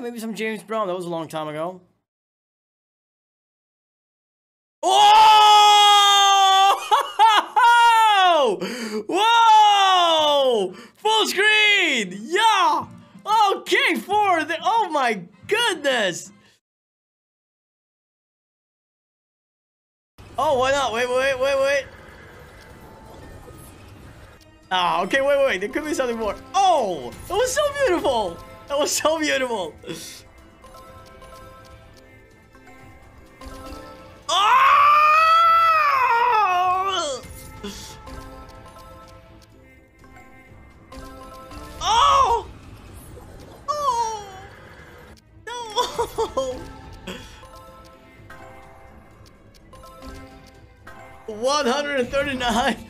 Yeah, maybe some James Brown. That was a long time ago. Oh! Whoa! Full screen! Yeah! Okay, for the... Oh my goodness! Oh, why not? Wait. Ah, okay, wait. There could be something more. Oh! That was so beautiful! That was so beautiful! Oh! Oh! Oh! No! 139!